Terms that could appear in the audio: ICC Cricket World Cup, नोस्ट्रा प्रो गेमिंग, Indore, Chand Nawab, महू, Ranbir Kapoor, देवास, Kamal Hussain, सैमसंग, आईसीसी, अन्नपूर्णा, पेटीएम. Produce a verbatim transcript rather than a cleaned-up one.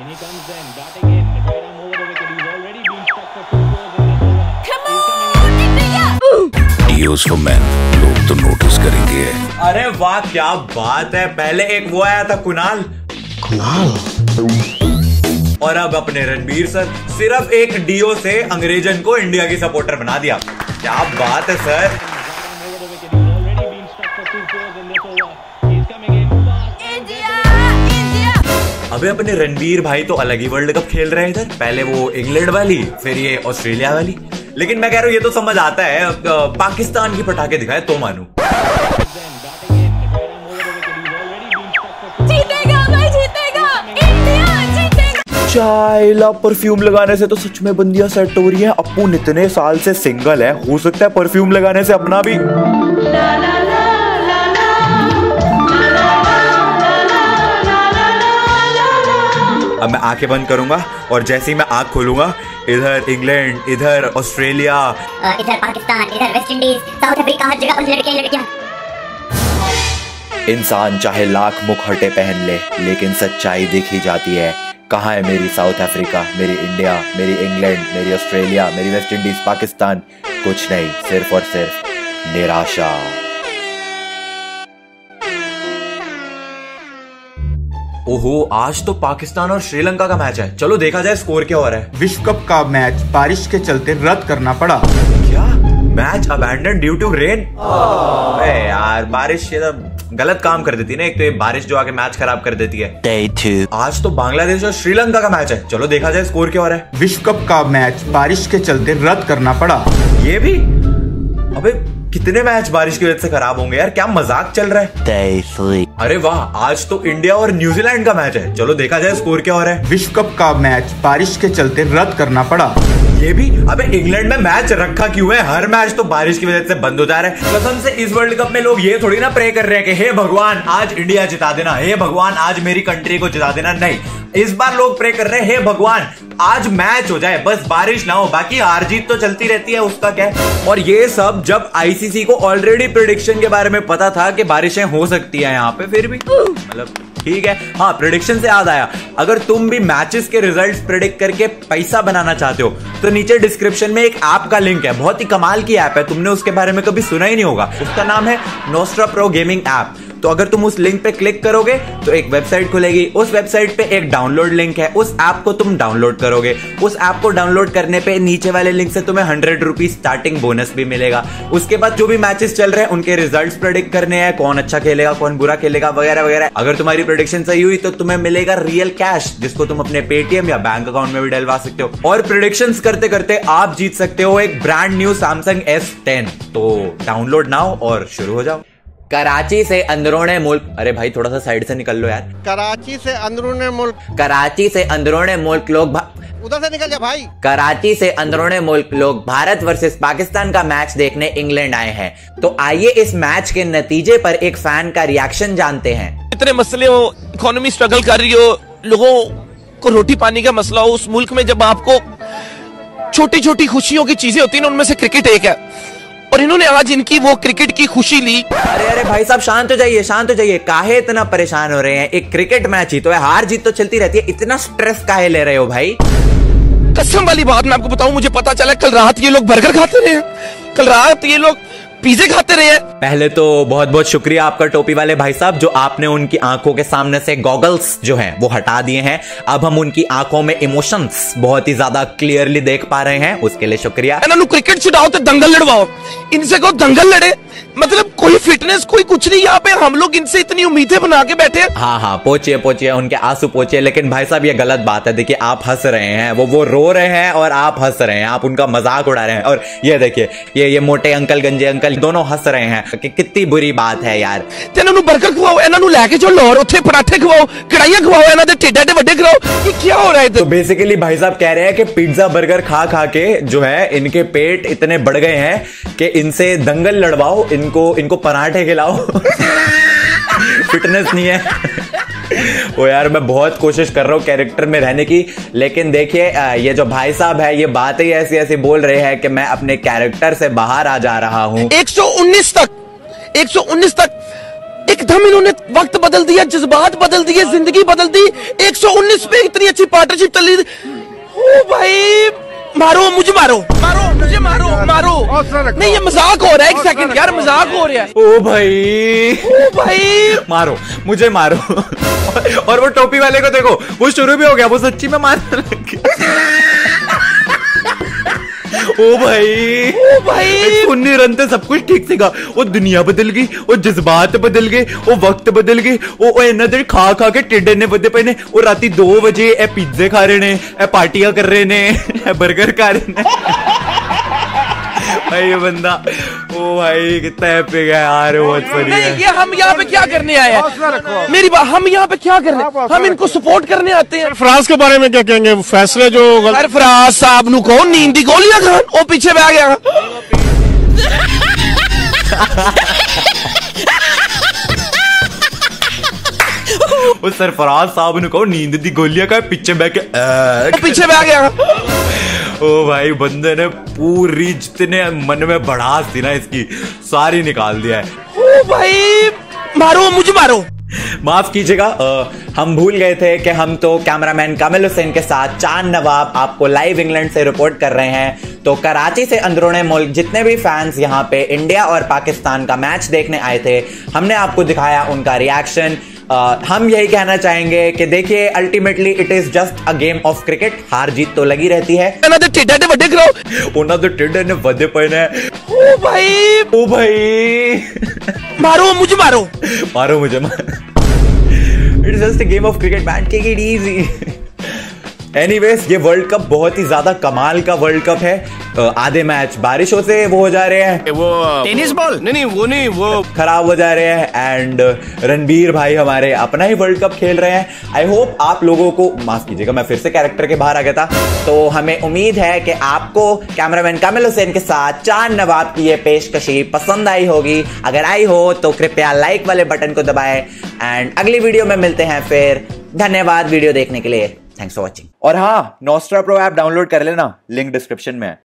In he comes then, batting in, Aguero over the wicket. He's already been stuck for two balls in the over. Come on! Deals for men. लोग तो notice करेंगे। अरे वाह क्या बात है। पहले एक वो आया था कुणाल। कुणाल। और अब अपने रणबीर सर सिर्फ एक डीओ से अंग्रेजन को इंडिया की सपोर्टर बना दिया। क्या बात है सर। अबे अपने रणबीर भाई तो अलग ही वर्ल्ड कप खेल रहे हैं इधर। पहले वो इंग्लैंड वाली, फिर ये ऑस्ट्रेलिया वाली। लेकिन मैं कह रहा हूँ ये तो समझ आता है, पाकिस्तान की पटाखे दिखाए तो मानू। जीतेगा भाई, जीतेगा इंडिया, जीतेगा। चाइला परफ्यूम लगाने से तो सच में बंदियां सेट हो रही है। अपुन इतने साल से सिंगल है, हो सकता है परफ्यूम लगाने से अपना भी। अब मैं आंखें बंद करूंगा और जैसे ही मैं आंख खोलूंगा इधर इंग्लैंड, इधर ऑस्ट्रेलिया, इधर पाकिस्तान, इधर वेस्ट इंडीज, साउथ अफ्रीका, हर जगह पर लड़के लड़कियां। इंसान चाहे लाख मुखौटे पहन ले, लेकिन सच्चाई देखी जाती है। कहाँ है मेरी साउथ अफ्रीका, मेरी इंडिया, मेरी इंग्लैंड, मेरी ऑस्ट्रेलिया, मेरी वेस्ट इंडीज, पाकिस्तान? कुछ नहीं, सिर्फ और सिर्फ निराशा। ओहो, आज तो पाकिस्तान और श्रीलंका का मैच है। चलो देखा जाए स्कोर क्या हो रहा है। विश्व कप का मैच बारिश के चलते रद्द करना पड़ा। क्या match abandon due to rain? अरे यार बारिश ये तो गलत काम कर देती है ना। एक तो ये बारिश जो आके मैच खराब कर देती है। Day two. आज तो बांग्लादेश और श्रीलंका का मैच है। चलो देखा जाए स्कोर क्या हो रहा है। विश्व कप का मैच बारिश के चलते रद्द करना पड़ा। ये भी? अबे कितने मैच बारिश की वजह से खराब होंगे यार, क्या मजाक चल रहा है। अरे वाह, आज तो इंडिया और न्यूजीलैंड का मैच है। चलो देखा जाए स्कोर क्या हो रहा है। विश्व कप का मैच बारिश के चलते रद्द करना पड़ा। ये भी? अबे इंग्लैंड में मैच रखा क्यों है? हर मैच तो बारिश की वजह से बंद हो जा रहा है। कसम से इस वर्ल्ड कप में लोग ये थोड़ी ना प्रे कर रहे हैं कि हे भगवान आज इंडिया जिता देना, हे भगवान आज मेरी कंट्री को जिता देना। नहीं, इस बार लोग प्रे कर रहे हैं हे भगवान आज मैच हो जाए, बस बारिश ना हो, बाकी हार जीत तो चलती रहती है, उसका क्या है। और ये सब जब आईसीसी को ऑलरेडी प्रेडिक्शन के बारे में पता था कि बारिशें हो सकती है यहाँ पे, फिर भी मतलब ठीक है। हाँ, प्रेडिक्शन से याद आया, अगर तुम भी मैचेस के रिजल्ट्स प्रेडिक्ट करके पैसा बनाना चाहते हो तो नीचे डिस्क्रिप्शन में एक ऐप का लिंक है। बहुत ही कमाल की ऐप है, तुमने उसके बारे में कभी सुना ही नहीं होगा। उसका नाम है नोस्ट्रा प्रो गेमिंग ऐप। तो अगर तुम उस लिंक पे क्लिक करोगे तो एक वेबसाइट खुलेगी। उस वेबसाइट पे एक डाउनलोड लिंक है, उस ऐप को तुम डाउनलोड करोगे। उस ऐप को डाउनलोड करने पे नीचे वाले लिंक से तुम्हें हंड्रेड रुपीज स्टार्टिंग बोनस भी मिलेगा। उसके बाद जो भी मैचेस चल रहे हैं उनके रिजल्ट्स प्रेडिक्ट करने हैं, कौन अच्छा खेलेगा, कौन बुरा खेलेगा, वगैरह वगैरह। अगर तुम्हारी प्रेडिक्शन सही हुई तो तुम्हें मिलेगा रियल कैश, जिसको तुम अपने पेटीएम या बैंक अकाउंट में भी डलवा सकते हो। और प्रेडिक्शंस करते करते आप जीत सकते हो एक brand new सैमसंग S ten. तो डाउनलोड नाउ और शुरू हो जाओ। कराची से अंदरूने मुल्क। अरे भाई थोड़ा सा साइड से निकल लो यार। कराची से अंदरूने मुल्क। कराची से अंदरूने मुल्क लोग भा... उधर से निकल जा भाई। कराची से अंदरूने मुल्क लोग भारत वर्सेस पाकिस्तान का मैच देखने इंग्लैंड आए हैं। तो आइए इस मैच के नतीजे पर एक फैन का रिएक्शन जानते हैं। इतने मसले हो, इकोनॉमी स्ट्रगल कर रही हो, लोगों को रोटी पानी का मसला हो, उस मुल्क में जब आपको छोटी छोटी खुशियों की चीजें होती है ना, उनमें से क्रिकेट एक है। और इन्होंने आज इनकी वो क्रिकेट की खुशी ली। अरे अरे भाई साहब शांत हो जाइए, शांत हो जाइए। काहे इतना परेशान हो रहे हैं? एक क्रिकेट मैच ही तो है, हार जीत तो चलती रहती है, इतना स्ट्रेस काहे ले रहे हो भाई? कसम वाली बात मैं आपको बताऊं, मुझे पता चला कल रात ये लोग बर्गर खाते रहे हैं, कल रात ये लोग पिज़्ज़ा खाते रहे हैं। पहले तो बहुत बहुत शुक्रिया आपका टोपी वाले भाई साहब, जो आपने उनकी आंखों के सामने से गॉगल्स जो हैं वो हटा दिए हैं। अब हम उनकी आंखों में इमोशंस बहुत ही ज्यादा क्लियरली देख पा रहे हैं, उसके लिए शुक्रिया। क्रिकेट छुड़ाओ तो दंगल लड़वाओ, इनसे को दंगल लड़े, मतलब कोई फिटनेस कोई कुछ नहीं। यहाँ पे हम लोग इनसे इतनी उम्मीदें बना के बैठे। हाँ हाँ पोचिए पोचिए, उनके आंसू पोचिए। लेकिन भाई साहब ये गलत बात है। देखिए आप हंस रहे हैं, वो वो रो रहे हैं और आप हंस रहे हैं, आप उनका मजाक उड़ा रहे हैं। और ये देखिए ये ये मोटे अंकल, गंजे अंकल, दोनों हंस रहे हैं कि कितनी बुरी बात है यार। बर्गर खवाओ, इन्होंने लैके चलो लाहौर, उत्थे पराठे खवाओ, कढ़ाइयां खवाओ, इन्हां दे ढिड्डां दे वड्डे कराओ, ये क्या हो रहा है? तो बेसिकली भाई साहब कह रहे हैं कि पिज्जा बर्गर खा खा के जो है इनके पेट इतने बढ़ गए हैं कि इनसे दंगल लड़वाओ, इनको इनको पराठे खिलाओ। फिटनेस नहीं है। वो यार मैं बहुत कोशिश कर रहा हूँ कैरेक्टर में रहने की, लेकिन देखिए ये जो भाई साहब है ये बातें ऐसी ऐसी बोल रहे हैं कि मैं अपने कैरेक्टर से बाहर आ जा रहा हूँ। एक सौ उन्नीस तक एक सौ उन्नीस तक एकदम इन्होंने वक्त बदल दिया, जज्बात बदल दिए, जिंदगी बदल दी। एक सौ उन्नीस पे इतनी अच्छी पार्टनरशिप चल रही थी। ओ भाई मारो मुझे, मारो मारो मुझे, मारो मारो, नहीं ये मजाक हो रहा है, एक सेकंड यार मजाक हो रहा है। ओ भाई ओ भाई मारो मुझे, मारो। और वो टोपी वाले को देखो, वो शुरू भी हो गया, वो सच्ची में मारने लग गया। ओ भाई ओ भाई उन्नी रन से सब कुछ ठीक से गा, वो दुनिया बदल गई, वो जज्बात बदल गए, वो वक्त बदल गए, वो इन्ना देर खा खा के टेढ़े ने बदे पे ने, वो राती दो बजे ए पिज्जे खा रहे ने, ए पार्टियां कर रहे ने, ए बर्गर खा रहे ने। भाई ये बंदा, ओ भाई कितना एपिक है यार, बहुत बढ़िया। नहीं ये हम यहाँ पे क्या करने आए हैं, मेरी बात, हम यहाँ पे क्या करने, हम इनको सपोर्ट करने आते हैं। फराज के बारे में क्या कहेंगे, फैसले जो गलत, फराज साहब नु कौन नींद दी गोलियां खान, वो पीछे बैठ गया। वो सरफराज साहब ने कहो नींद दी गोलियां का पीछे बैठ के पीछे बैठ गया। ओ भाई बंदे ने पूरी जितने मन में भड़ास थी ना इसकी, सारी निकाल दिया है। ओ भाई मारो मुझे, मारो। माफ कीजिएगा, हम भूल गए थे कि हम तो कैमरामैन कमल हुसैन के साथ चांद नवाब आपको लाइव इंग्लैंड से रिपोर्ट कर रहे हैं। तो कराची से अंदरूनी मुल्क जितने भी फैंस यहाँ पे इंडिया और पाकिस्तान का मैच देखने आए थे, हमने आपको दिखाया उनका रिएक्शन। आ, हम यही कहना चाहेंगे कि देखिए ultimately it is just a game of cricket, हार जीत तो लगी रहती है। उन्होंने तो टेढ़े ने वधे पहने। ओ भाई ओ भाई मारो मुझे, मारो मारो मुझे, it is just a game of cricket man, take it easy. Anyways ये वर्ल्ड कप बहुत ही ज्यादा कमाल का वर्ल्ड कप है। आधे मैच बारिशों से वो हो जा रहे हैं, वो टेनिस बॉल नहीं नहीं वो नहीं वो खराब हो जा रहे हैं, एंड रणबीर भाई हमारे अपना ही वर्ल्ड कप खेल रहे हैं। आई होप आप लोगों को, माफ कीजिएगा मैं फिर से कैरेक्टर के बाहर आ गया था, तो हमें उम्मीद है कि आपको कैमरामैन कमल हुसैन के साथ चांद नवाब की ये पेशकशी पसंद आई होगी। अगर आई हो तो कृपया लाइक वाले बटन को दबाएं, एंड अगली वीडियो में मिलते हैं फिर। धन्यवाद वीडियो देखने के लिए, थैंक्स फॉर वॉचिंग। और हाँ, नोस्ट्रा प्रो ऐप डाउनलोड कर लेना, लिंक डिस्क्रिप्शन में है।